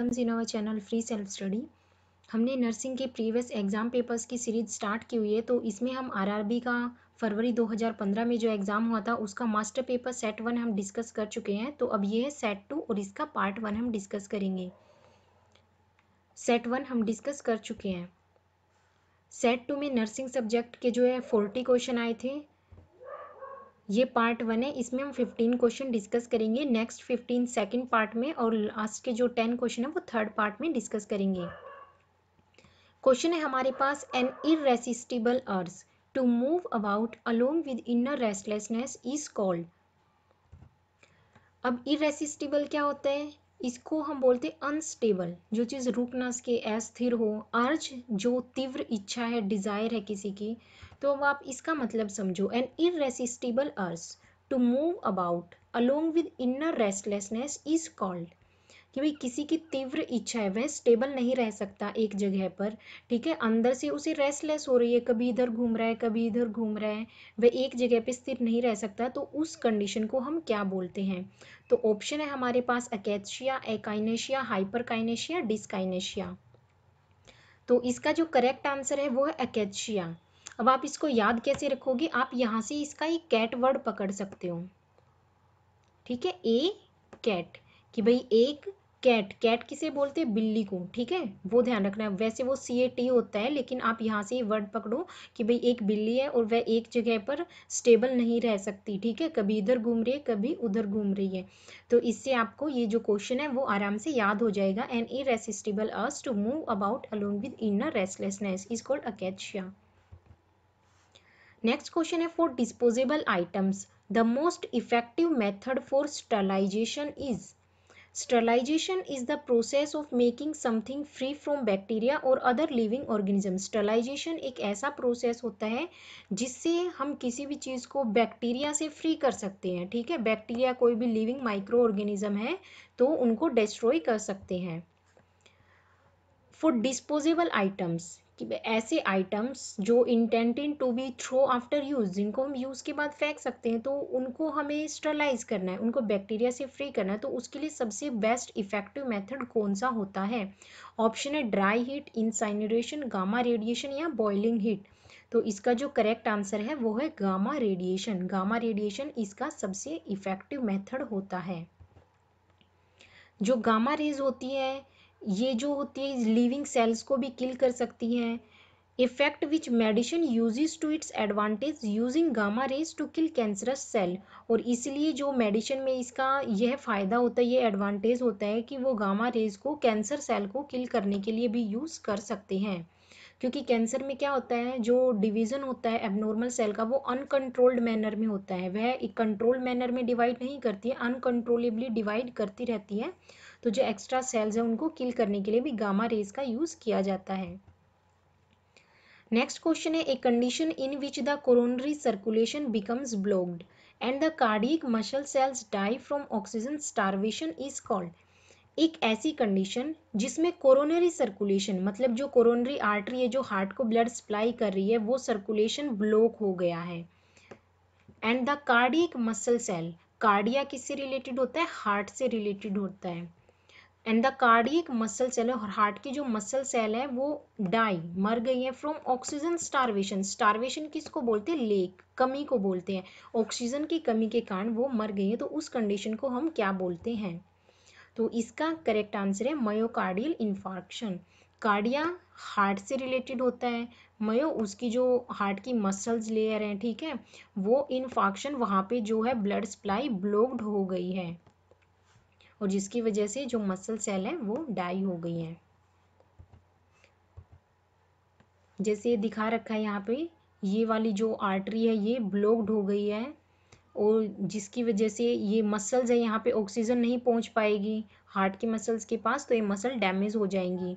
comes in our channel free self study. हमने nursing के previous exam papers की series start की हुई है, तो इसमें हम आरआरबी का फरवरी 2015 में जो एग्ज़ाम हुआ था उसका मास्टर पेपर सेट 1 हम डिस्कस कर चुके हैं। तो अब ये है सेट 2 और इसका पार्ट 1 हम डिस्कस करेंगे। सेट 1 हम डिस्कस कर चुके हैं। सेट 2 में नर्सिंग सब्जेक्ट के जो है 40 क्वेश्चन आए थे। ये पार्ट 1 है, इसमें हम 15 क्वेश्चन डिस्कस करेंगे नेक्स्ट 15 सेकेंड पार्ट में, और लास्ट के जो 10 क्वेश्चन है वो थर्ड पार्ट में डिस्कस करेंगे। क्वेश्चन है हमारे पास, an irresistible urge to move about along with inner restlessness is called. अब इररेसिस्टिबल क्या होता है, इसको हम बोलते हैं अनस्टेबल, जो चीज़ रुक ना सके, अस्थिर हो। अर्ज जो तीव्र इच्छा है, डिज़ायर है किसी की। तो अब आप इसका मतलब समझो, an irresistible urge to move about along with inner restlessness is called, कि भाई किसी की तीव्र इच्छा है, वह स्टेबल नहीं रह सकता एक जगह पर, ठीक है। अंदर से उसे रेस्टलेस हो रही है, कभी इधर घूम रहा है कभी इधर घूम रहा है, वह एक जगह पे स्थिर नहीं रह सकता, तो उस कंडीशन को हम क्या बोलते हैं। तो ऑप्शन है हमारे पास अकैथसिया, एकाइनेशिया, हाइपरकाइनेशिया, डिसकाइनेशिया। तो इसका जो करेक्ट आंसर है वो है अकैथसिया। अब आप इसको याद कैसे रखोगे, आप यहाँ से इसका एक कैट वर्ड पकड़ सकते हो, ठीक है। ए कैट, कि भाई एक कैट, कैट किसे बोलते हैं, बिल्ली को, ठीक है, वो ध्यान रखना है। वैसे वो CAT होता है, लेकिन आप यहाँ से ये वर्ड पकड़ो कि भाई एक बिल्ली है और वह एक जगह पर स्टेबल नहीं रह सकती, ठीक है, कभी इधर घूम रही है कभी उधर घूम रही है। तो इससे आपको ये जो क्वेश्चन है वो आराम से याद हो जाएगा। An irresistible urge to move about along with inner restlessness is called akathisia. Next question है, for disposable items the most effective method for sterilization is. Sterilization is the process of making something free from bacteria or other living organisms. Sterilization एक ऐसा process होता है जिससे हम किसी भी चीज़ को बैक्टीरिया से फ्री कर सकते हैं, ठीक है। बैक्टीरिया कोई भी लिविंग माइक्रो ऑर्गेनिज्म है तो उनको डिस्ट्रॉय कर सकते हैं। For disposable items, कि ऐसे आइटम्स जो intended to be throw after use, जिनको हम यूज़ के बाद फेंक सकते हैं, तो उनको हमें स्टरलाइज करना है, उनको बैक्टीरिया से फ्री करना है। तो उसके लिए सबसे बेस्ट इफेक्टिव मेथड कौन सा होता है। ऑप्शन है dry heat, incineration, gamma radiation या बॉइलिंग हीट। तो इसका जो करेक्ट आंसर है वो है गामा रेडिएशन। गामा रेडिएशन इसका सबसे इफेक्टिव मेथड होता है। जो गामा रेज होती है ये जो होती है लिविंग सेल्स को भी किल कर सकती हैं। Effect which medicine uses to its advantage using gamma rays to kill cancerous cell. और इसलिए जो मेडिसिन में इसका यह फ़ायदा होता है, ये एडवांटेज होता है कि वो गामा रेज को कैंसर सेल को किल करने के लिए भी यूज़ कर सकते हैं, क्योंकि कैंसर में क्या होता है, जो डिवीज़न होता है एबनॉर्मल सेल का वो अनकंट्रोल्ड मैनर में होता है। वह एक कंट्रोल्ड मैनर में डिवाइड नहीं करती है, अनकंट्रोलेबली डिवाइड करती रहती है। तो जो एक्स्ट्रा सेल्स हैं उनको किल करने के लिए भी गामा रेज का यूज़ किया जाता है। नेक्स्ट क्वेश्चन है, a condition in which the coronary circulation becomes blocked and the cardiac muscle cells die from oxygen starvation is called. एक ऐसी कंडीशन जिसमें कोरोनरी सर्कुलेशन, मतलब जो कोरोनरी आर्टरी है जो हार्ट को ब्लड सप्लाई कर रही है, वो सर्कुलेशन ब्लॉक हो गया है। And the cardiac muscle cell, cardia किससे रिलेटेड होता है, हार्ट से रिलेटेड होता है। And the cardiac muscle cell, और हार्ट की जो मसल सेल है वो डाई, मर गई है फ्रॉम ऑक्सीजन स्टार्वेशन। स्टार्वेशन किसको बोलते हैं, लेक, कमी को बोलते हैं। ऑक्सीजन की कमी के कारण वो मर गई है, तो उस कंडीशन को हम क्या बोलते हैं। तो इसका करेक्ट आंसर है मायोकार्डियल इन्फार्क्शन। कार्डिया हार्ट से रिलेटेड होता है, मयो उसकी जो हार्ट की मसल्स लेयर है, ठीक है, वो इन्फार्क्शन, वहाँ पे जो है ब्लड सप्लाई ब्लॉक्ड हो गई है और जिसकी वजह से जो मसल सेल है वो डाई हो गई है। जैसे दिखा रखा है यहाँ पे, ये वाली जो आर्टरी है ये ब्लॉक्ड हो गई है और जिसकी वजह से ये मसल्स है यहाँ पे ऑक्सीजन नहीं पहुँच पाएगी हार्ट के मसल्स के पास, तो ये मसल डैमेज हो जाएंगी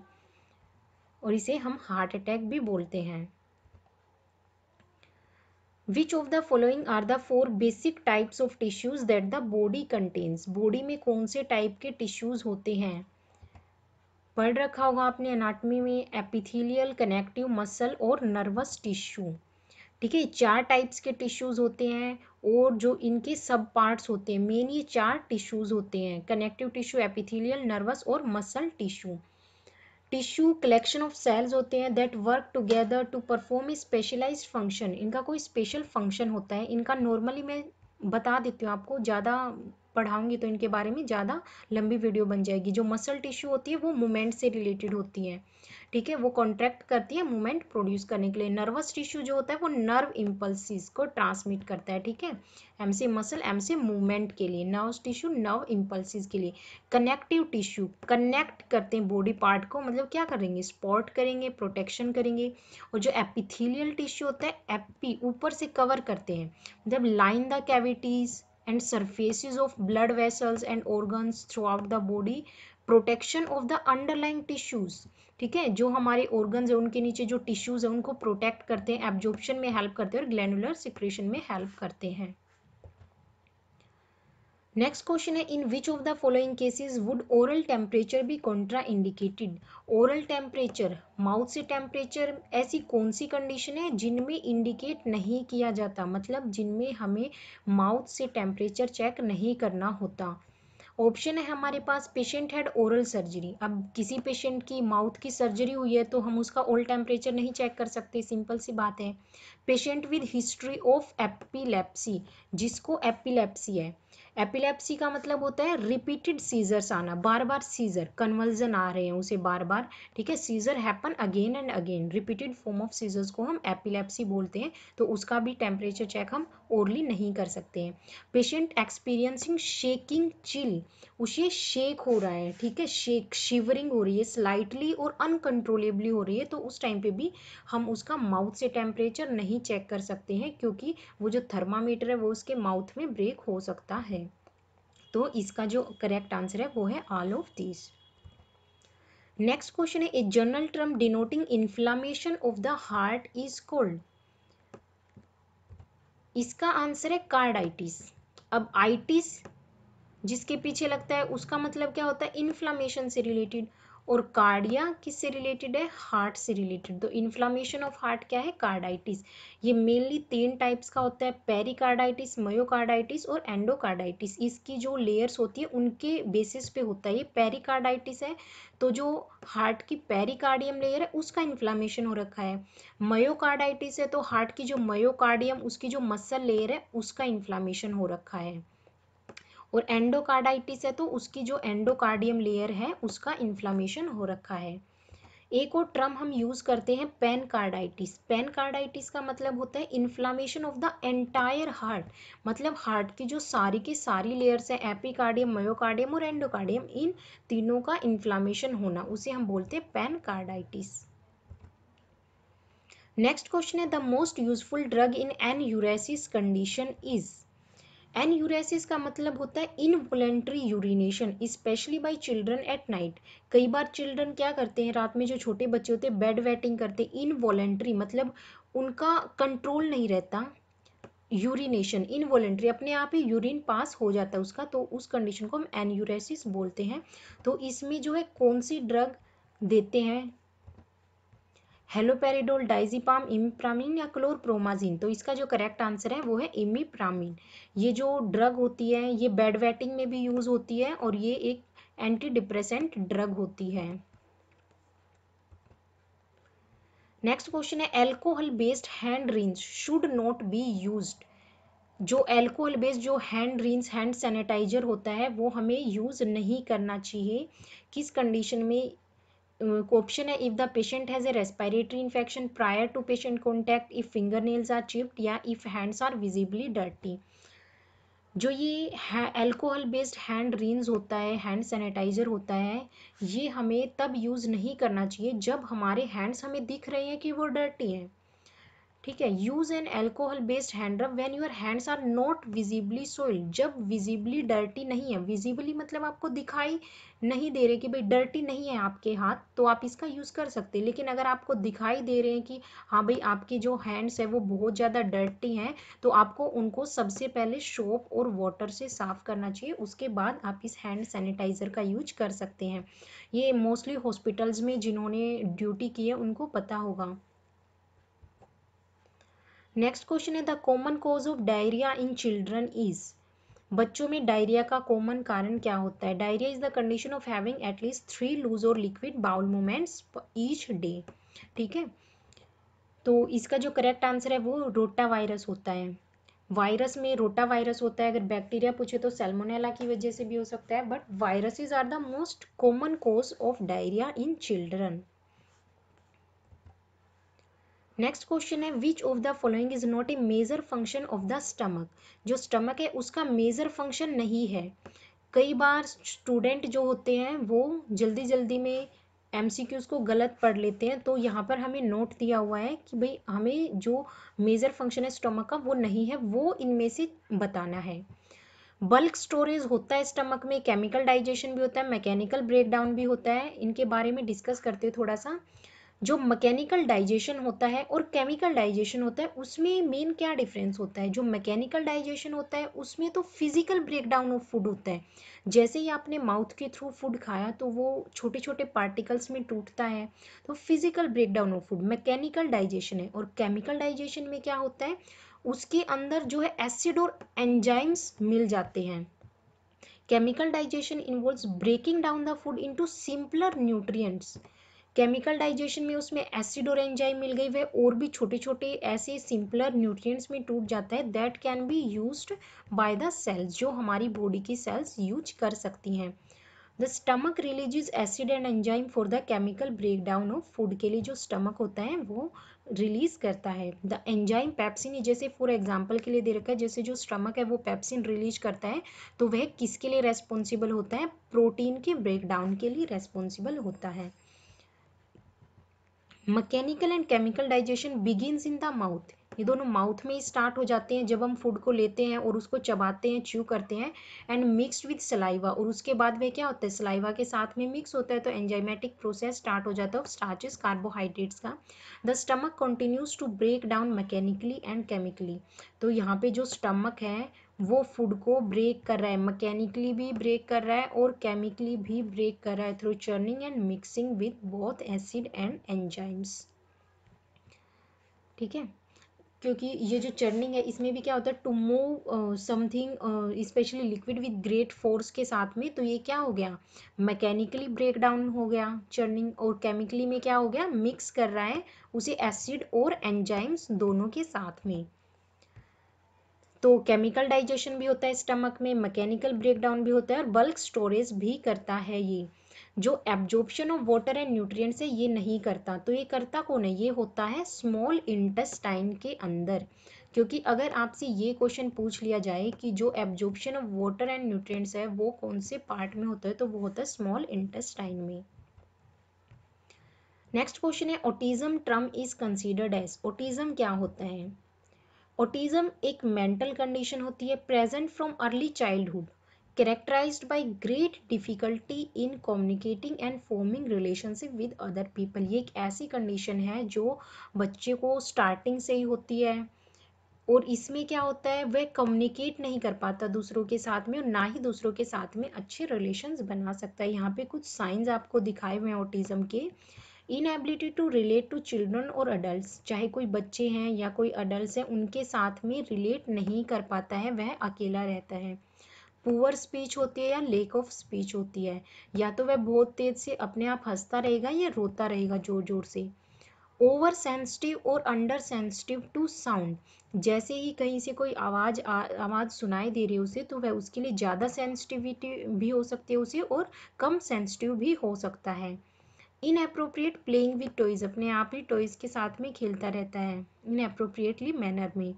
और इसे हम हार्ट अटैक भी बोलते हैं। Which of the following are the four basic types of tissues that the body contains? Body में कौन से टाइप के टिश्यूज़ होते हैं, पढ़ रखा होगा आपने एनाटॉमी में, एपिथेलियल, कनेक्टिव, मसल और नर्वस टिश्यू। ठीक है, चार टाइप्स के टिश्यूज़ होते हैं और जो इनके सब पार्ट्स होते हैं, मेन ये चार टिश्यूज़ होते हैं, कनेक्टिव टिश्यू, एपिथेलियल, नर्वस और muscle tissue. Tissue collection of cells होते हैं that work together to perform a specialised function, इनका कोई स्पेशल फंक्शन होता है। इनका नॉर्मली मैं बता देती हूँ आपको, ज़्यादा पढ़ाऊँगी तो इनके बारे में ज़्यादा लंबी वीडियो बन जाएगी। जो मसल टिश्यू होती है वो मूवमेंट से रिलेटेड होती है, ठीक है, वो कॉन्ट्रैक्ट करती है मूवमेंट प्रोड्यूस करने के लिए। नर्वस टिश्यू जो होता है वो नर्व इम्पल्सिस को ट्रांसमिट करता है, ठीक है, एम से मसल, एम से मूवमेंट के लिए। नर्वस टिश्यू नर्व इम्पल्सिस के लिए। कनेक्टिव टिश्यू कनेक्ट करते हैं बॉडी पार्ट को, मतलब क्या करेंगे, सपोर्ट करेंगे, प्रोटेक्शन करेंगे। और जो एपिथेलियल टिश्यू होता है, एपी ऊपर से कवर करते हैं, मतलब line the cavities and surfaces of blood vessels and organs throughout the body, protection of the underlying tissues, ठीक है, जो हमारे organs हैं उनके नीचे जो tissues हैं उनको protect करते हैं, absorption में help करते हैं और glandular secretion में help करते हैं। नेक्स्ट क्वेश्चन है, in which of the following cases would oral temperature be contraindicated. Oral temperature, mouth से टेम्परेचर, ऐसी कौन सी कंडीशन है जिनमें इंडिकेट नहीं किया जाता, मतलब जिनमें हमें माउथ से टेम्परेचर चेक नहीं करना होता। ऑप्शन है हमारे पास, पेशेंट हैड ओरल सर्जरी, अब किसी पेशेंट की माउथ की सर्जरी हुई है तो हम उसका ओरल टेम्परेचर नहीं चेक कर सकते, सिंपल सी बात है। Patient with history of epilepsy, जिसको एपिलेप्सी है, एपिलेप्सी का मतलब होता है रिपीटेड सीजर्स आना, बार बार सीजर, कन्वल्जन आ रहे हैं उसे बार बार, ठीक है, seizure happen again and again, repeated form of seizures को हम एपिलेप्सी बोलते हैं, तो उसका भी टेम्परेचर चेक हम ओरली नहीं कर सकते हैं। पेशेंट एक्सपीरियंसिंग शेकिंग चिल, उसे शेक हो रहा है, ठीक है, शेक, शिवरिंग हो रही है स्लाइटली और अनकंट्रोलेबली हो रही है, तो उस टाइम पे भी हम उसका माउथ से टेम्परेचर नहीं चेक कर सकते हैं, क्योंकि वो जो थर्मामीटर है वो उसके माउथ में ब्रेक हो सकता है। तो इसका जो करेक्ट आंसर है वो है all of this. Next question है, a general term denoting inflammation of the heart is called. इसका आंसर है कार्डाइटिस। अब आइटिस जिसके पीछे लगता है उसका मतलब क्या होता है, इन्फ्लामेशन से रिलेटेड, और कार्डिया किससे रिलेटेड है, हार्ट से रिलेटेड, तो इन्फ्लामेशन ऑफ हार्ट क्या है, कार्डाइटिस। ये मेनली 3 टाइप्स का होता है, पेरिकार्डाइटिस, मयोकार्डाइटिस और एंडोकार्डाइटिस। इसकी जो लेयर्स होती है उनके बेसिस पे होता है। ये पेरिकार्डाइटिस है तो जो हार्ट की पेरिकार्डियम लेयर है उसका इन्फ्लामेशन हो रखा है। मयोकार्डाइटिस है तो हार्ट की जो मयोकार्डियम, उसकी जो मसल लेयर है उसका इन्फ्लामेशन हो रखा है। और एंडोकार्डाइटिस है तो उसकी जो एंडोकार्डियम लेयर है उसका इन्फ्लामेशन हो रखा है। एक और टर्म हम यूज़ करते हैं पैनकार्डाइटिस। पैनकार्डाइटिस का मतलब होता है inflammation of the entire heart, मतलब हार्ट की जो सारी की सारी लेयर्स हैं, एपिकार्डियम, मायोकार्डियम और एंडोकार्डियम, इन तीनों का इन्फ्लामेशन होना, उसे हम बोलते हैं पैनकार्डाइटिस। नेक्स्ट क्वेश्चन है, the most useful drug in enuresis condition is. Enuresis का मतलब होता है involuntary urination, specially by children at night. कई बार चिल्ड्रन क्या करते हैं, रात में जो छोटे बच्चे होते हैं बेड वेटिंग करते हैं, इनवॉलेंट्री मतलब उनका कंट्रोल नहीं रहता, यूरिनेशन इनवॉलेंट्री, अपने आप ही यूरिन पास हो जाता है उसका, तो उस कंडीशन को हम एन्यूरेसिस बोलते हैं। तो इसमें जो है कौन सी ड्रग देते हैं, हेलोपेरिडोल, डाइज़ेपाम, इमिप्रामीन या क्लोरप्रोमाजीन, तो इसका जो करेक्ट आंसर है वो है इमिप्रामीन। ये जो ड्रग होती है ये बेड वेटिंग में भी यूज़ होती है और ये एक एंटी डिप्रेसेंट ड्रग होती है। नेक्स्ट क्वेश्चन है, alcohol based hand rinse should not be used. जो एल्कोहल बेस्ड जो हैंड रिंस, हैंड सैनिटाइजर होता है वो हमें यूज़ नहीं करना चाहिए। किस कंडीशन में, ऑप्शन है if the patient has a respiratory infection prior to patient contact, if finger nails are chipped या if hands are visibly dirty. जो ये एल्कोहल बेस्ड हैंड रिंस होता है, हैंड सैनिटाइज़र होता है, ये हमें तब यूज़ नहीं करना चाहिए जब हमारे हैंड्स हमें दिख रहे हैं कि वो डर्टी हैं, ठीक है। Use an alcohol based hand rub when your hands are not visibly soiled, जब विजिबली डर्टी नहीं है, विजिबली मतलब आपको दिखाई नहीं दे रहे कि भाई डर्टी नहीं है आपके हाथ, तो आप इसका यूज़ कर सकते हैं। लेकिन अगर आपको दिखाई दे रहे हैं कि हाँ भाई आपके जो हैंड्स है वो बहुत ज़्यादा डर्टी हैं, तो आपको उनको सबसे पहले सोप और वाटर से साफ़ करना चाहिए, उसके बाद आप इस हैंड सैनिटाइज़र का यूज कर सकते हैं। ये मोस्टली हॉस्पिटल्स में जिन्होंने ड्यूटी की है उनको पता होगा। नेक्स्ट क्वेश्चन है the common cause of diarrhoea in children is, बच्चों में डायरिया का कॉमन कारण क्या होता है? Diarrhoea is the condition of having at least 3 loose और liquid bowel movements each day. ठीक है, तो इसका जो करेक्ट आंसर है वो रोटावायरस होता है। वायरस में रोटावायरस होता है, अगर बैक्टीरिया पूछे तो सेल्मोनेला की वजह से भी हो सकता है, but viruses are the most common cause of diarrhoea in children. Next question है which of the following is not a major function of the stomach, जो स्टमक है उसका मेजर फंक्शन नहीं है। कई बार स्टूडेंट जो होते हैं वो जल्दी जल्दी में एमसीक्यूज़ को गलत पढ़ लेते हैं, तो यहाँ पर हमें नोट दिया हुआ है कि भाई हमें जो मेजर फंक्शन है स्टमक का वो नहीं है, वो इनमें से बताना है। बल्क स्टोरेज होता है स्टमक में, केमिकल डाइजेशन भी होता है, मैकेनिकल ब्रेकडाउन भी होता है। इनके बारे में डिस्कस करते हैं थोड़ा सा। जो मैकेनिकल डाइजेशन होता है और केमिकल डाइजेशन होता है उसमें मेन क्या डिफरेंस होता है? जो मैकेनिकल डाइजेशन होता है उसमें तो फिजिकल ब्रेकडाउन ऑफ फूड होता है, जैसे ही आपने माउथ के थ्रू फूड खाया तो वो छोटे छोटे पार्टिकल्स में टूटता है, तो physical breakdown of food mechanical digestion है। और केमिकल डाइजेशन में क्या होता है, उसके अंदर जो है एसिड और एंजाइम्स मिल जाते हैं। Chemical digestion involves breaking down the food into simpler nutrients. Chemical digestion में उसमें एसिड और एंजाइम मिल गई, वह और भी छोटे छोटे ऐसे सिंपलर न्यूट्रिएंट्स में टूट जाता है। That can be used by the cells, जो हमारी बॉडी की सेल्स यूज कर सकती हैं। The stomach releases acid and enzyme for the chemical breakdown of food, के लिए जो स्टमक होता है वो रिलीज करता है। द एंजाइम पेप्सिन, जैसे फॉर एग्जांपल के लिए दे रखा है, जैसे जो स्टमक है वो पेप्सिन रिलीज करता है, तो वह किसके लिए रेस्पॉन्सिबल होता है? प्रोटीन के ब्रेकडाउन के लिए रेस्पॉन्सिबल होता है। Mechanical and chemical digestion begins in the mouth, ये दोनों माउथ में ही स्टार्ट हो जाते हैं जब हम फूड को लेते हैं और उसको चबाते हैं, च्यू करते हैं, एंड मिक्स्ड विद सलाइवा, और उसके बाद वह क्या होता है? सलाइवा के साथ में मिक्स होता है, तो एंजाइमेटिक प्रोसेस स्टार्ट हो जाता है स्टार्चेस कार्बोहाइड्रेट्स का। The stomach continues to break down mechanically and chemically, तो यहाँ पे जो स्टमक है वो फूड को ब्रेक कर रहा है, मैकेनिकली भी ब्रेक कर रहा है और केमिकली भी ब्रेक कर रहा है through churning and mixing with both acid and enzymes. ठीक है, क्योंकि ये जो चर्निंग है इसमें भी क्या होता है? To move something specially liquid with great force के साथ में, तो ये क्या हो गया? मैकेनिकली ब्रेक डाउन हो गया चर्निंग, और केमिकली में क्या हो गया? मिक्स कर रहा है उसे एसिड और एंजाइम्स दोनों के साथ में। तो केमिकल डाइजेशन भी होता है स्टमक में, मैकेनिकल ब्रेकडाउन भी होता है और बल्क स्टोरेज भी करता है। ये जो absorption of water and nutrients है ये नहीं करता, तो ये करता कौन है? ये होता है स्मॉल इंटेस्टाइन के अंदर। क्योंकि अगर आपसे ये क्वेश्चन पूछ लिया जाए कि जो absorption of water and nutrients है वो कौन से पार्ट में होता है, तो वो होता है स्मॉल इंटेस्टाइन में। नेक्स्ट क्वेश्चन है autism term is considered as, autism क्या होता है? ऑटिज्म एक मेंटल कंडीशन होती है present from early childhood, characterised by great difficulty in communicating and forming relationship with other people. ये एक ऐसी कंडीशन है जो बच्चे को स्टार्टिंग से ही होती है, और इसमें क्या होता है? वह कम्युनिकेट नहीं कर पाता दूसरों के साथ में, और ना ही दूसरों के साथ में अच्छे रिलेशंस बना सकता है। यहाँ पे कुछ साइंस आपको दिखाए हुए हैं ऑटिज्म के। Inability to relate to children और अडल्ट्स, चाहे कोई बच्चे हैं या कोई अडल्ट हैं उनके साथ में रिलेट नहीं कर पाता है, वह अकेला रहता है। पुअर स्पीच होती है या लेक ऑफ स्पीच होती है, या तो वह बहुत तेज से अपने आप हंसता रहेगा या रोता रहेगा जोर जोर से। ओवर सेंसिटिव और अंडर सेंसिटिव टू साउंड, जैसे ही कहीं से कोई आवाज़ सुनाई दे रही है उसे, तो वह उसके लिए ज़्यादा सेंसिटिविटी भी हो सकती है उसे, और कम सेंसिटिव भी हो सकता है। इनएप्रोप्रिएट प्लेइंग विद टॉयज, अपने आप ही टॉयज के साथ में खेलता रहता है इनएप्रोप्रिएटली मैनर में।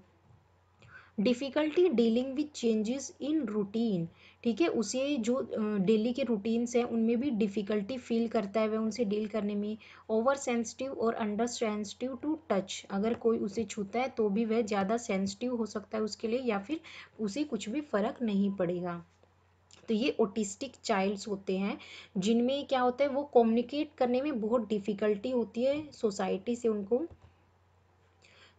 Difficulty dealing with changes in routine, ठीक है, उसे जो डेली के रूटीन्स हैं उनमें भी डिफ़िकल्टी फील करता है वह उनसे डील करने में। ओवर सेंसिटिव और अंडर सेंसिटिव टू टच, अगर कोई उसे छूता है तो भी वह ज़्यादा सेंसिटिव हो सकता है उसके लिए, या फिर उसे कुछ भी फ़र्क नहीं पड़ेगा। तो ये ऑटिस्टिक चाइल्ड्स होते हैं जिनमें क्या होता है? वो कम्युनिकेट करने में बहुत डिफ़िकल्टी होती है सोसाइटी से उनको।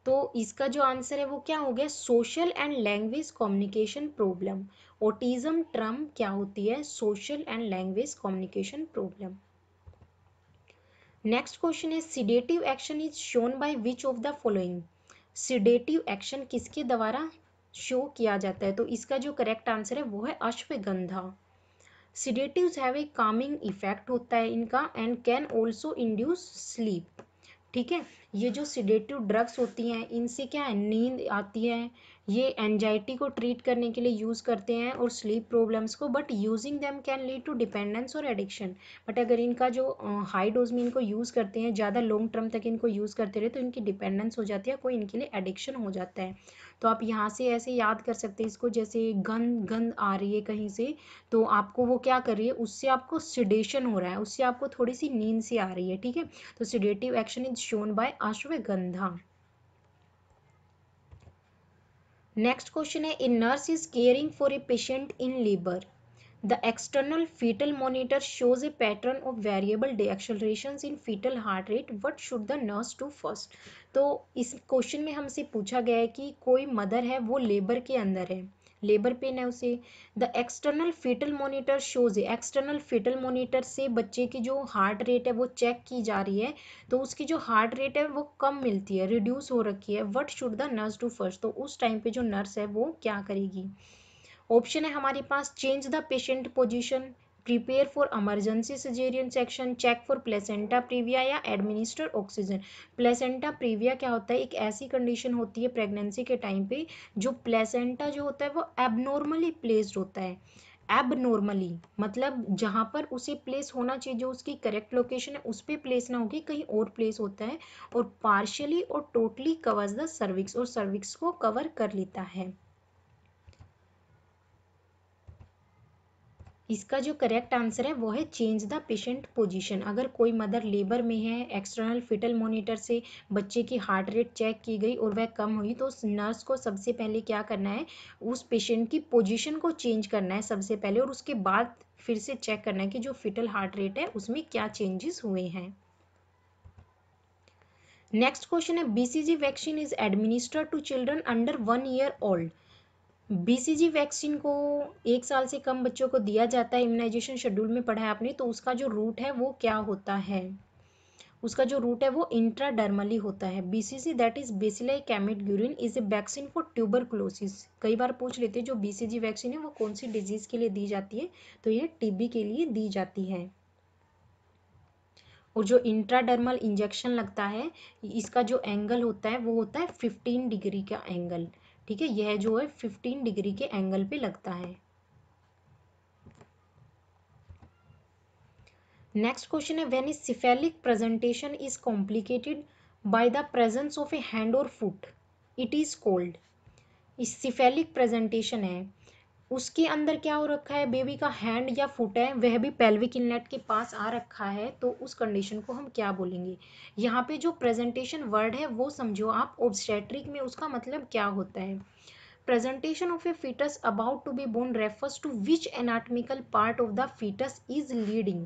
तो इसका जो आंसर है वो क्या हो गया? Social and language communication problem. Autism term क्या होती है? Social and language communication problem. Next question है sedative action is shown by which of the following, sedative action किसके द्वारा शो किया जाता है, तो इसका जो करेक्ट आंसर है वो है ashwagandha. Sedatives have a calming effect होता है इनका and can also induce sleep. ठीक है, ये जो सीडेटिव ड्रग्स होती हैं इनसे क्या है, नींद आती है। ये एंजाइटी को ट्रीट करने के लिए यूज़ करते हैं और स्लीप प्रॉब्लम्स को, but using them can lead to dependence और एडिक्शन। बट अगर इनका जो हाई डोज में इनको यूज़ करते हैं, ज़्यादा लॉन्ग टर्म तक इनको यूज़ करते रहे तो इनकी डिपेंडेंस हो जाती है, कोई इनके लिए एडिक्शन हो जाता है। तो आप यहाँ से ऐसे याद कर सकते हैं इसको, जैसे गंध आ रही है कहीं से तो आपको वो क्या कर रही है, उससे आपको सिडेशन हो रहा है, उससे आपको थोड़ी सी नींद सी आ रही है। ठीक है, तो sedative action is shown by ashwagandha. Next question है, a nurse is caring for a patient in labour, the external fetal monitor shows a pattern of variable decelerations in fetal heart rate, what should the nurse do first. तो इस question में हमसे पूछा गया है कि कोई mother है, वो लेबर के अंदर है, लेबर पेन है उसे, the external fetal monitor shows, external fetal monitor से बच्चे की जो हार्ट रेट है वो चेक की जा रही है, तो उसकी जो हार्ट रेट है वो कम मिलती है, रिड्यूस हो रखी है, what should the nurse do first. तो उस टाइम पे जो नर्स है वो क्या करेगी। ऑप्शन है हमारे पास, change the patient position, prepare for emergency caesarean section, check for placenta previa या एडमिनिस्टर ऑक्सीजन। प्लेसेंटा प्रीविया क्या होता है, एक ऐसी कंडीशन होती है प्रेगनेंसी के टाइम पे जो प्लेसेंटा जो होता है वो एबनॉर्मली प्लेस्ड होता है। एबनॉर्मली मतलब जहाँ पर उसे प्लेस होना चाहिए, जो उसकी करेक्ट लोकेशन है उस पर प्लेस ना होगी, कहीं और प्लेस होता है, और पार्शियली और टोटली कवर्स द सर्विक्स, और सर्विक्स को कवर कर लेता है। इसका जो करेक्ट आंसर है वो है चेंज द पेशेंट पोजीशन। अगर कोई मदर लेबर में है, एक्सटर्नल फिटल मॉनिटर से बच्चे की हार्ट रेट चेक की गई और वह कम हुई, तो उस नर्स को सबसे पहले क्या करना है, उस पेशेंट की पोजीशन को चेंज करना है सबसे पहले, और उसके बाद फिर से चेक करना है कि जो फिटल हार्ट रेट है उसमें क्या चेंजेस हुए हैं। नेक्स्ट क्वेश्चन है, BCG vaccine is administered to children under 1 year old. BCG vaccine को 1 साल से कम बच्चों को दिया जाता है, इम्यूनाइजेशन शेड्यूल में पढ़ा है आपने, तो उसका जो रूट है वो क्या होता है, उसका जो रूट है वो इंट्राडर्मली होता है। BCG that is bacillus Calmette Guerin is a vaccine for tuberculosis. कई बार पूछ लेते हैं जो बीसीजी वैक्सीन है वो कौन सी डिजीज़ के लिए दी जाती है, तो ये टीबी के लिए दी जाती है। और जो इंट्राडर्मल इंजेक्शन लगता है इसका जो एंगल होता है वो होता है 15 डिग्री का एंगल। ठीक है, यह जो है 15 डिग्री के एंगल पे लगता है। नेक्स्ट क्वेश्चन है, when is cephalic presentation is complicated by the presence of a hand और फुट, इट इज कॉल्ड। इस सिफेलिक प्रेजेंटेशन है उसके अंदर क्या हो रखा है, बेबी का हैंड या फुट है, वह भी पेल्विक इनलेट के पास आ रखा है, तो उस कंडीशन को हम क्या बोलेंगे। यहाँ पे जो प्रेजेंटेशन वर्ड है वो समझो आप, ऑब्स्टेट्रिक में उसका मतलब क्या होता है। Presentation of a fetus about to be born refers to which anatomical part of the fetus is leading.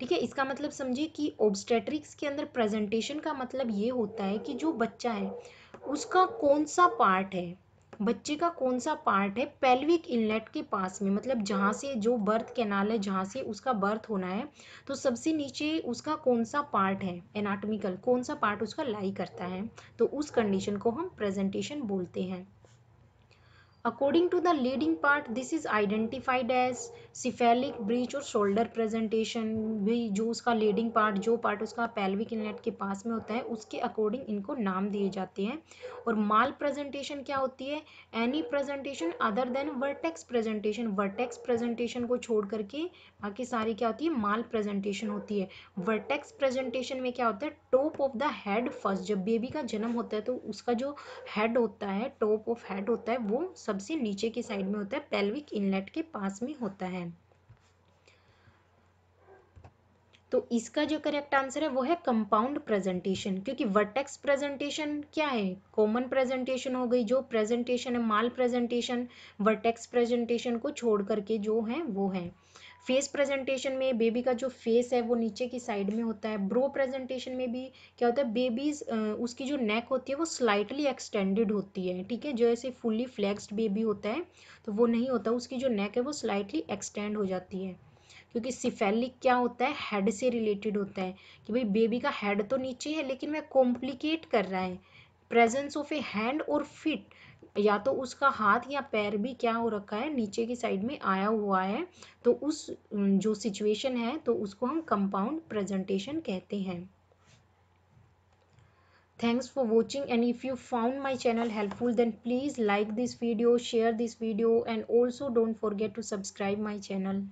ठीक है, इसका मतलब समझिए कि ऑब्स्टेट्रिक्स के अंदर प्रेजेंटेशन का मतलब ये होता है कि जो बच्चा है उसका कौन सा पार्ट है, बच्चे का कौन सा पार्ट है पेल्विक इनलेट के पास में, मतलब जहाँ से जो बर्थ कैनाल है, जहाँ से उसका बर्थ होना है, तो सबसे नीचे उसका कौन सा पार्ट है, एनाटॉमिकल कौन सा पार्ट उसका लाई करता है, तो उस कंडीशन को हम प्रेजेंटेशन बोलते हैं। According to the leading part this is identified as cephalic breech और शोल्डर प्रेजेंटेशन भी, जो उसका लीडिंग पार्ट, जो पार्ट उसका पेल्विक इनलेट के पास में होता है, उसके अकॉर्डिंग इनको नाम दिए जाते हैं। और माल प्रेजेंटेशन क्या होती है, any presentation other than vertex presentation, vertex presentation को छोड़ करके बाकी सारी क्या होती है, माल प्रेजेंटेशन होती है। वर्टेक्स प्रेजेंटेशन में क्या होता है, top of the head first, जब बेबी का जन्म होता है तो उसका जो हेड होता है, टॉप ऑफ हेड होता है, वो सबसे नीचे की साइड में होता है, पेल्विक इनलेट के पास में होता है। तो इसका जो करेक्ट आंसर है वो है कंपाउंड प्रेजेंटेशन, क्योंकि वर्टेक्स प्रेजेंटेशन क्या है, कॉमन प्रेजेंटेशन हो गई, जो प्रेजेंटेशन है माल प्रेजेंटेशन, वर्टेक्स प्रेजेंटेशन को छोड़ करके जो है वो है। फेस प्रेजेंटेशन में बेबी का जो फेस है वो नीचे की साइड में होता है। ब्रो प्रेजेंटेशन में भी क्या होता है, बेबीज उसकी जो नेक होती है वो स्लाइटली एक्सटेंडेड होती है। ठीक है, जो ऐसे फुल्ली फ्लेक्स्ड बेबी होता है तो वो नहीं होता, उसकी जो नेक है वो स्लाइटली एक्सटेंड हो जाती है, क्योंकि सिफेलिक क्या होता है, हेड से रिलेटेड होता है कि भाई बेबी का हेड तो नीचे है लेकिन वह कॉम्प्लिकेट कर रहा है, प्रेजेंस ऑफ ए हैंड और फिट, या तो उसका हाथ या पैर भी क्या हो रखा है, नीचे की साइड में आया हुआ है, तो उस जो सिचुएशन है तो उसको हम कंपाउंड प्रेजेंटेशन कहते हैं। Thanks for watching, and if you found my channel helpful then please like this video, share this video, and also don't forget to subscribe my channel.